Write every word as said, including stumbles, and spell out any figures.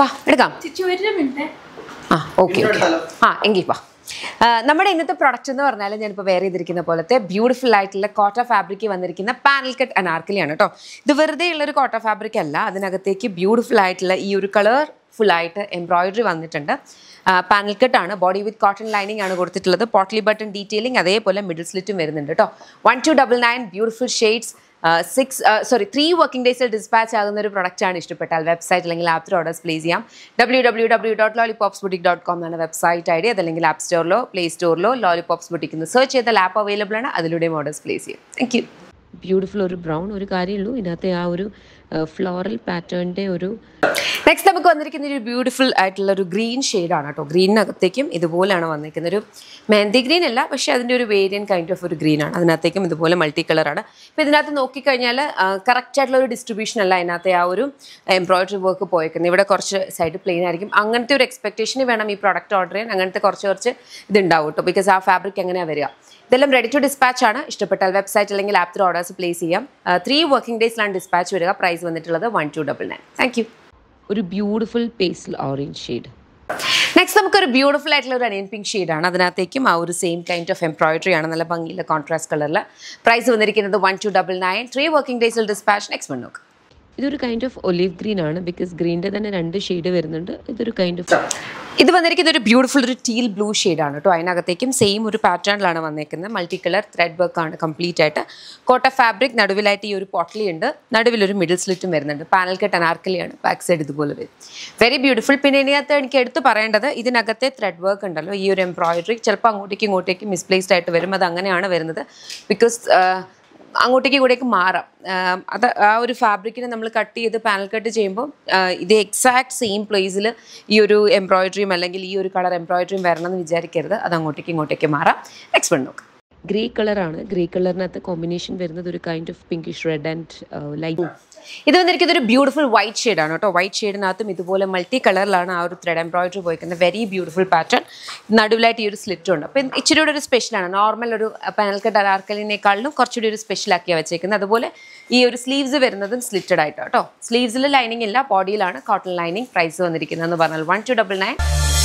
Bah, ah, okay. okay. Ah, engi bah. Uh, nammade innathe product ennu parnal njan ipo wear edirikkunna polathe beautiful aayittulla cotton fabric vandirikkunna panel cut anarkali aanu to idu verade ulla oru cotton fabric alla adinagathekku beautiful aayittulla ee oru color full aayittu embroidery vannittund uh, panel cut aanu body with cotton lining aanu koduthittulladu potley button detailing adey pole middle slit um varunundu to one two nine nine beautiful shades. Uh, six, uh, sorry, three working days till dispatch. Agunnaru product aanu ishtapettal website allengil app through orders place cheyyam. w w w dot lollipopz boutique dot com enna website id adellengil app store lo, play store lo Lollipopz Boutique ennu search cheyyal app available aanu adiludey orders place cheyyam. Thank you. Beautiful oru brown oru kaariyullu idathe aa oru floral pattern de oru next namakku vandirikkunna oru beautiful aayittulla oru green shade aanu to green nagathekkum idu pole aanu vandirikkunna oru mehndi green alla പക്ഷെ adinte oru variant kind of oru green aanu adinathekkum idu pole multi color aanu appo idinathu nokki kaniyala correct aayittulla oru distribution alla adinathe aa oru embroidery work poyikkunna ivide korchu side plain aayirkum anganathe oru expectation venam ee product order cheyan anganathe korchu korchu idu undavu to because aa fabric engane varuga idellam ready to dispatch aanu ishtapettal website allengil app through orders place cheyyam three working days land dispatch varuga price one two nine nine. Thank you. A beautiful pastel orange shade. Next, we have a beautiful onion pink shade. That is the same kind of embroidery and contrast color. Price is one two nine nine. Three working days will dispatch. Next one. This is a kind of olive green because green is a shade. This is a kind of. This is a beautiful teal blue shade. It same pattern. Multicolor thread work complete. Cotton fabric is a potly and a middle slit. Panel cut and back side. Very beautiful. This is thread work. This embroidery. It is misplaced because uh, that fabric we cut the panel cut the exact same place embroidery or color embroidery next one grey color grey color combination a kind of pinkish red and light. This is a beautiful white shade. White shade is a multi-color thread embroidery. Very beautiful pattern. It is a slit. This is special. Normal panel cut anarkali is special. These sleeves are slitted. Sleeves are lining, body is cotton lining. Price is one two nine nine.